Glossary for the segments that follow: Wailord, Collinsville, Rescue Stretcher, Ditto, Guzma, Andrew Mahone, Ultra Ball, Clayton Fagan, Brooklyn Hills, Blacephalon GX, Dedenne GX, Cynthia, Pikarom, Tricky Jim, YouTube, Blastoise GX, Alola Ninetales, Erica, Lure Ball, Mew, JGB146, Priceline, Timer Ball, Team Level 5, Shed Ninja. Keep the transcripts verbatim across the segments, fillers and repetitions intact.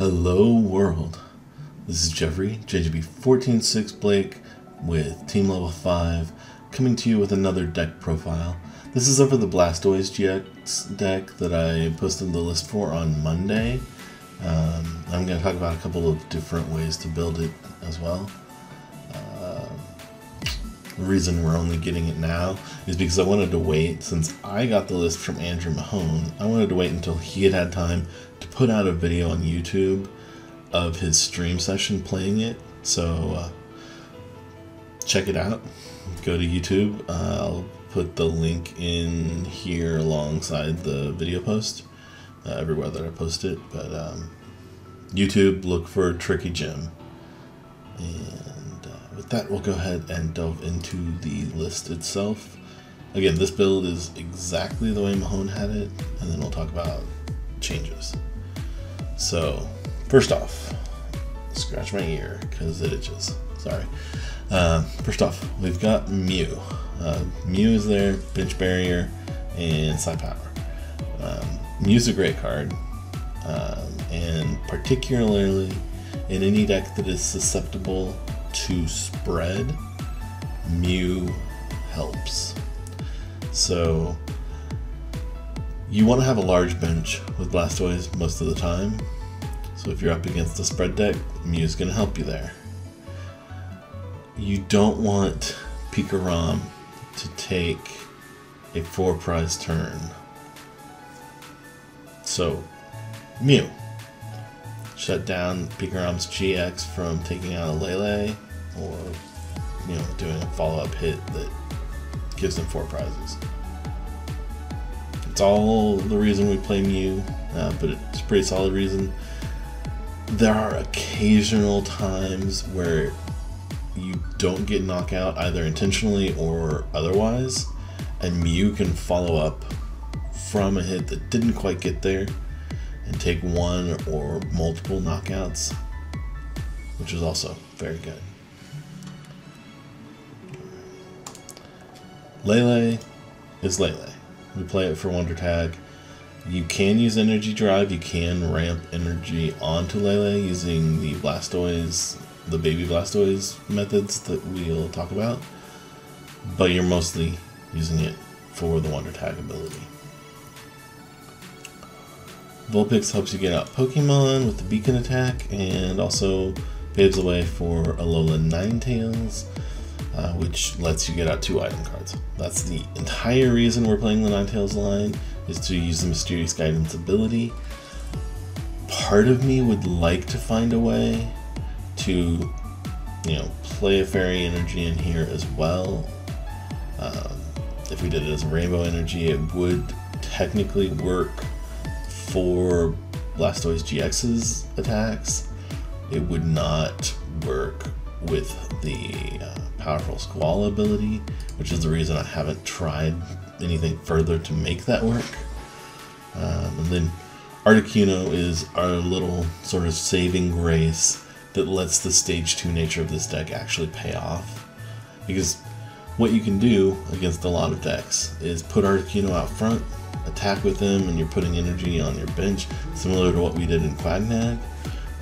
Hello world, this is Jeffrey J G B one four six Blake with Team Level five coming to you with another deck profile. This is over the Blastoise G X deck that I posted the list for on Monday. Um, I'm going to talk about a couple of different ways to build it as well. Uh, the reason we're only getting it now is because I wanted to wait, since I got the list from Andrew Mahone, I wanted to wait until he had had time to put out a video on YouTube of his stream session playing it. So uh, check it out, go to YouTube, uh, I'll put the link in here alongside the video post, uh, everywhere that I post it, but um, YouTube, look for Tricky Jim. And uh, with that, we'll go ahead and delve into the list itself. Again, this build is exactly the way Mahone had it, and then we'll talk about changes. So first off, scratch my ear because it itches, sorry. Uh, first off, we've got Mew. Uh, Mew is there, Bench Barrier, and Psi Power. Um, Mew's a great card, um, and particularly in any deck that is susceptible to spread, Mew helps. So you want to have a large bench with Blastoise most of the time. So if you're up against a spread deck, Mew's going to help you there. You don't want Pikarom to take a four prize turn. So Mew. Shut down Pikarom's G X from taking out a Lele, or you know, doing a follow-up hit that gives them four prizes. It's all the reason we play Mew, uh, but it's a pretty solid reason. There are occasional times where you don't get knockout, either intentionally or otherwise, and Mew can follow up from a hit that didn't quite get there and take one or multiple knockouts, which is also very good. Lele is Lele. We play it for Wonder Tag. You can use Energy Drive, you can ramp energy onto Lele using the Blastoise, the baby Blastoise methods that we'll talk about, but you're mostly using it for the Wonder Tag ability. Vulpix helps you get out Pokemon with the Beacon attack, and also paves the way for Alola Ninetales, uh, which lets you get out two item cards. That's the entire reason we're playing the Ninetales line, is to use the Mysterious Guidance ability. Part of me would like to find a way to, you know, play a fairy energy in here as well. Um, if we did it as a rainbow energy, it would technically work for Blastoise G X's attacks. It would not work with the uh, powerful Squall ability, which is the reason I haven't tried anything further to make that work. Um, and then Articuno is our little sort of saving grace that lets the stage two nature of this deck actually pay off. Because what you can do against a lot of decks is put Articuno out front, attack with him, and you're putting energy on your bench, similar to what we did in Quagnag.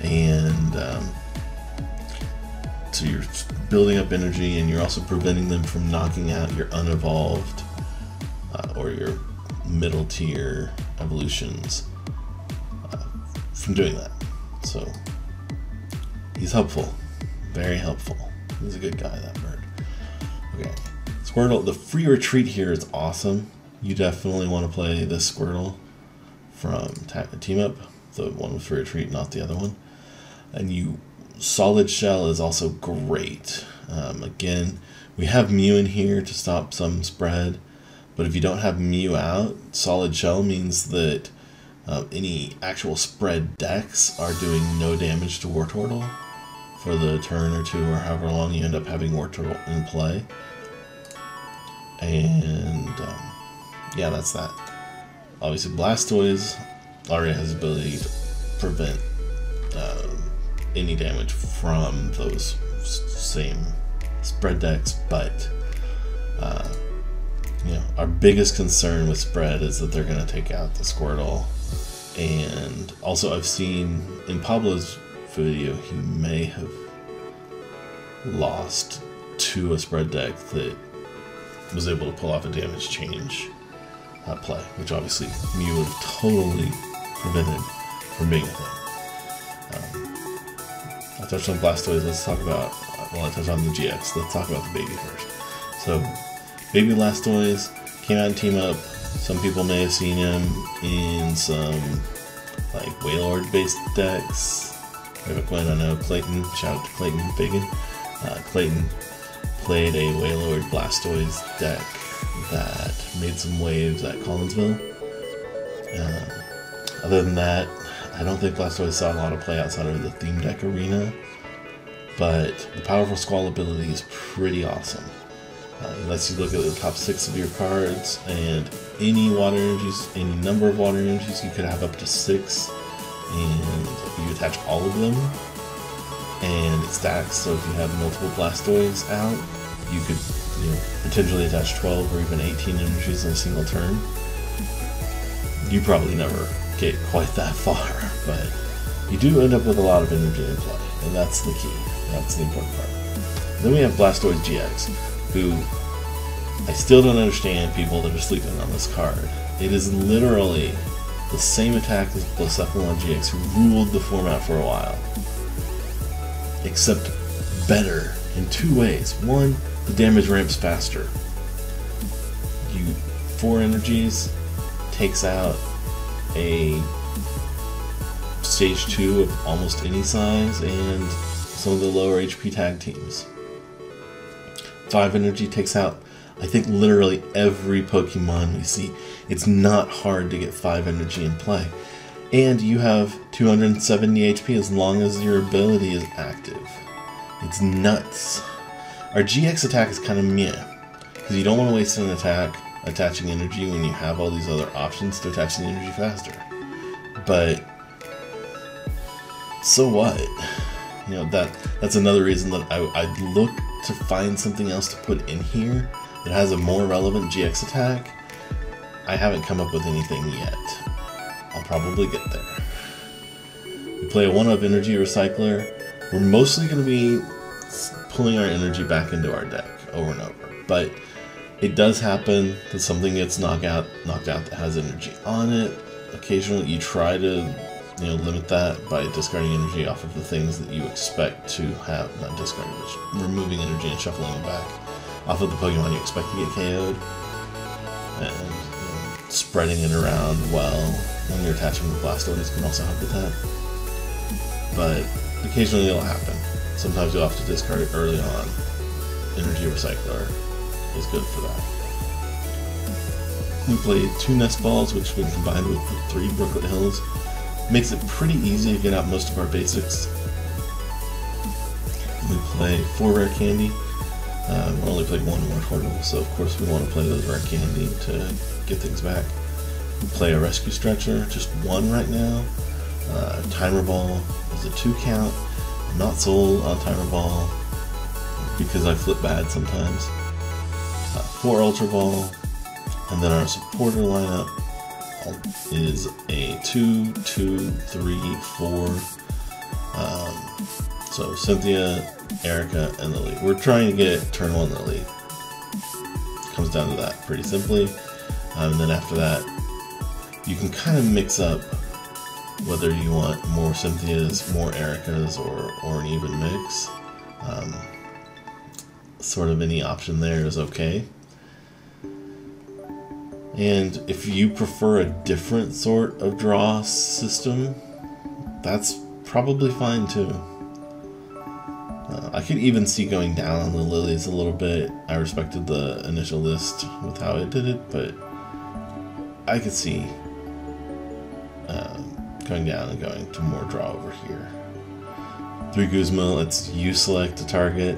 And um, so you're building up energy, and you're also preventing them from knocking out your unevolved uh, or your middle tier evolutions uh, from doing that. So he's helpful, very helpful. He's a good guy, that bird. Okay, Squirtle, the free retreat here is awesome. You definitely want to play this Squirtle from Team Up, the one with free retreat, not the other one. And you, Solid Shell is also great. Um, again, we have Mew in here to stop some spread, but if you don't have Mew out, Solid Shell means that uh, any actual spread decks are doing no damage to Wartortle for the turn or two, or however long you end up having Wartortle in play. And um, yeah, that's that. Obviously Blastoise already has the ability to prevent um, any damage from those same spread decks, but uh, you know, our biggest concern with spread is that they're going to take out the Squirtle And also I've seen in Pablo's video, he may have lost to a spread deck that was able to pull off a damage change uh, play, which obviously Mew would have totally prevented from being a thing. Um, I touched on Blastoise, let's talk about, well I touched on the G X, let's talk about the baby first. So, baby Blastoise came out in Team Up. Some people may have seen him in some, like, Wailord based decks. When I know Clayton, shout out to Clayton Fagan. Uh, Clayton played a Wailord Blastoise deck that made some waves at Collinsville. Uh, other than that, I don't think Blastoise saw a lot of play outside of the theme deck arena, but the powerful Squall ability is pretty awesome. Uh, unless you look at the top six of your cards and any water energies, any number of water energies, you could have up to six, and you attach all of them, and it stacks. So if you have multiple Blastoise out, you could you know, potentially attach twelve or even eighteen energies in a single turn. You probably never get quite that far, but you do end up with a lot of energy in play, and that's the key. That's the important part. Then we have Blastoise G X, who I still don't understand people that are sleeping on this card. It is literally the same attack as Blacephalon G X, who ruled the format for a while, except better in two ways. One, the damage ramps faster. You four energies takes out a stage two of almost any size and some of the lower H P tag teams. Five energy takes out, I think, literally every Pokemon we see. It's not hard to get five energy in play. And you have two hundred seventy H P as long as your ability is active. It's nuts. Our G X attack is kind of meh, because you don't want to waste an attack attaching energy when you have all these other options to attach the energy faster. But so what? You know, that that's another reason that I, I'd look to find something else to put in here that has a more relevant G X attack. I haven't come up with anything yet. I'll probably get there. We play a one-up energy recycler. We're mostly going to be pulling our energy back into our deck over and over, but it does happen that something gets knocked out, knocked out that has energy on it. Occasionally you try to you know, limit that by discarding energy off of the things that you expect to have, not discarding, but removing energy and shuffling them back off of the Pokemon you expect to get K O'd, and you know, spreading it around well when you're attaching the Blastoise can also help with that. But occasionally it'll happen. Sometimes you'll have to discard it early on. Energy Recycler is good for that. We played two Nest Balls, which when combined with the three Brooklyn Hills makes it pretty easy to get out most of our basics. We play four Rare Candy. Uh, we only played one Wartortle, so of course we want to play those Rare Candy to get things back. We play a Rescue Stretcher, just one right now. Uh, Timer Ball is a two count. I'm not sold on Timer Ball because I flip bad sometimes. Uh, four Ultra Ball, and then our supporter lineup is a two, two, three, four, um, so Cynthia, Erica, and Lily. We're trying to get turn one Lily. Comes down to that pretty simply, um, and then after that you can kind of mix up whether you want more Cynthias, more Ericas, or, or an even mix. Um, sort of any option there is okay. And if you prefer a different sort of draw system, that's probably fine too. Uh, I could even see going down on the Lilies a little bit. I respected the initial list with how it did it, but I could see um, going down and going to more draw over here. Three Guzma lets you select a target,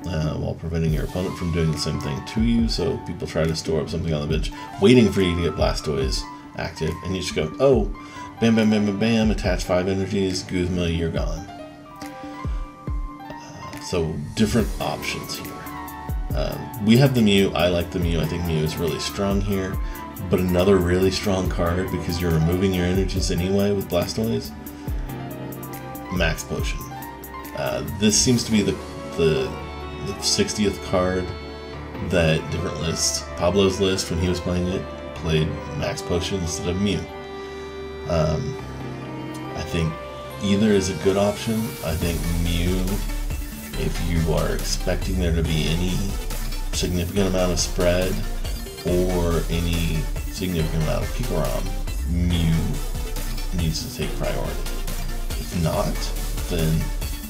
Uh, while preventing your opponent from doing the same thing to you, so people try to store up something on the bench, waiting for you to get Blastoise active, and you just go, oh, bam, bam, bam, bam, bam, attach five energies, Guzma, you're gone. Uh, so, different options here. Uh, we have the Mew, I like the Mew, I think Mew is really strong here. but another really strong card because you're removing your energies anyway with Blastoise. Max Potion. Uh, this seems to be the, the the sixtieth card that different lists. Pablo's list, when he was playing it, played Max Potion instead of Mew. Um, I think either is a good option. I think Mew, if you are expecting there to be any significant amount of spread or any significant amount of Pikarom, Mew needs to take priority. If not, then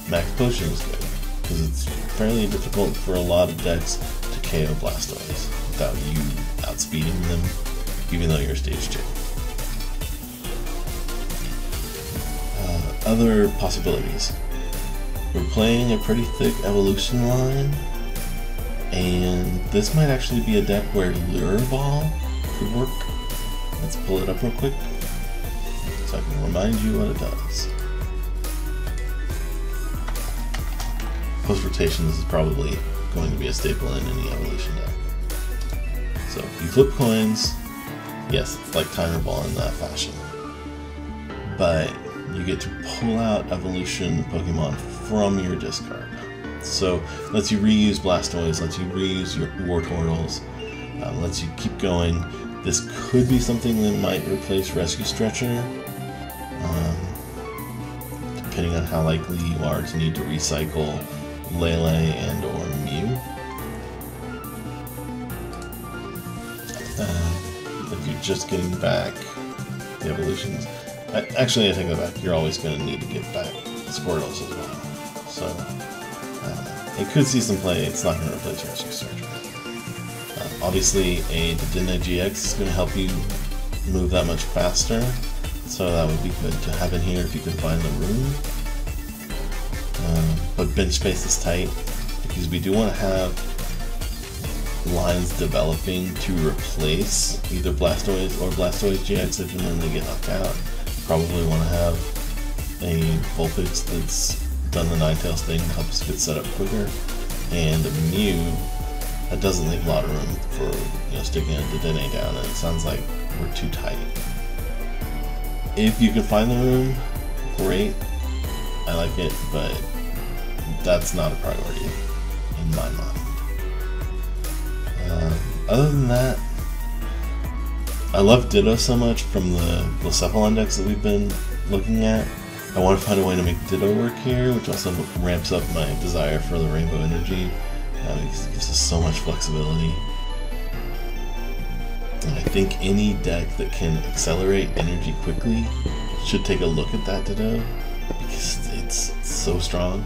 Max Potion is good, because it's fairly difficult for a lot of decks to K O Blastoise without you outspeeding them, even though you're stage two. Uh, other possibilities. We're playing a pretty thick evolution line, and this might actually be a deck where Lure Ball could work. Let's pull it up real quick so I can remind you what it does. Post-rotation, this is probably going to be a staple in any evolution deck. So you flip coins, yes, it's like Timer Ball in that fashion, but you get to pull out evolution Pokemon from your discard. So lets you reuse Blastoise, lets you reuse your Wartortles, um, lets you keep going. This could be something that might replace Rescue Stretcher, um, depending on how likely you are to need to recycle Lele and or Mew. Uh, if you're just getting back the evolutions, I, actually I take that back, you're always going to need to get back Squirtles as well. So uh, it could see some play, it's not going to replace Rescue Stretcher. Uh, obviously a Dedenne G X is going to help you move that much faster, so that would be good to have in here if you can find the room. Uh, but bench space is tight because we do want to have lines developing to replace either Blastoise or Blastoise G X if and when they get knocked out. Probably want to have a Vulpix that's done the Ninetales thing, helps get set up quicker, and a Mew that doesn't leave a lot of room for, you know, sticking a Dedenne down, and it sounds like we're too tight. If you can find the room, great. I like it, but that's not a priority in my mind. Um, other than that, I love Ditto so much from the Blacephalon decks that we've been looking at. I want to find a way to make Ditto work here, which also ramps up my desire for the Rainbow Energy. Uh, it gives us so much flexibility. And I think any deck that can accelerate energy quickly should take a look at that Ditto, because it's so strong,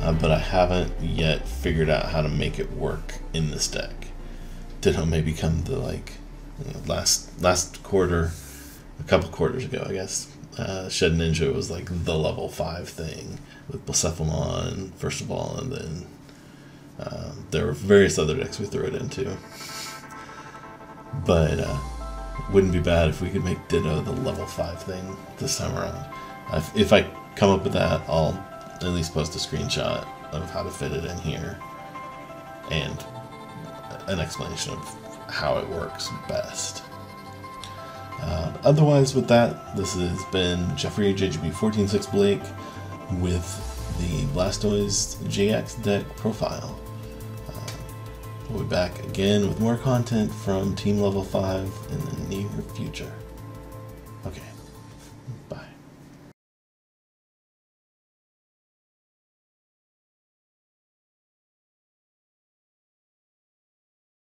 uh, but I haven't yet figured out how to make it work in this deck. Ditto may become the, like, you know, last last quarter, a couple quarters ago, I guess, uh, Shed Ninja was like the level five thing with Blacephalon, first of all, and then uh, there were various other decks we threw it into. But uh, wouldn't be bad if we could make Ditto the level five thing this time around. If I come up with that, I'll at least post a screenshot of how to fit it in here and an explanation of how it works best. Uh, otherwise, with that, this has been Jeffrey J G B one four six Blake with the Blastoise G X deck profile. Uh, we'll be back again with more content from Team Level five in the near future. Okay.